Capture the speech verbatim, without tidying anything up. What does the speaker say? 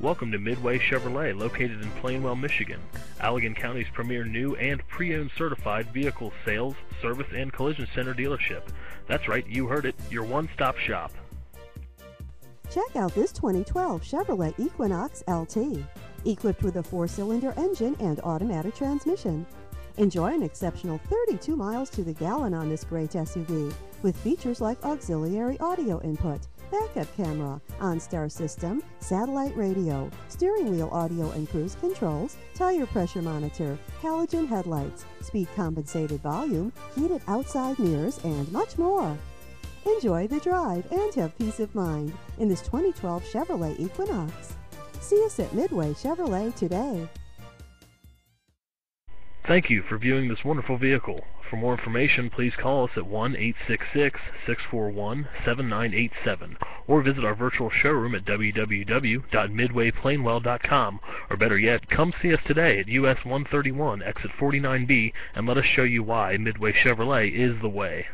Welcome to Midway Chevrolet, located in Plainwell, Michigan, Allegan County's premier new and pre-owned certified vehicle sales, service, and collision center dealership. That's right, you heard it, your one-stop shop. Check out this twenty twelve Chevrolet Equinox L T, equipped with a four-cylinder engine and automatic transmission. Enjoy an exceptional thirty-two miles to the gallon on this great S U V, with features like auxiliary audio input, backup camera, OnStar system, satellite radio, steering wheel audio and cruise controls, tire pressure monitor, halogen headlights, speed compensated volume, heated outside mirrors, and much more. Enjoy the drive and have peace of mind in this twenty twelve Chevrolet Equinox. See us at Midway Chevrolet today. Thank you for viewing this wonderful vehicle. For more information, please call us at one eight six six, six four one, seven nine eight seven or visit our virtual showroom at w w w dot midway plainwell dot com, or better yet, come see us today at U S one thirty-one, exit forty-nine B, and let us show you why Midway Chevrolet is the way.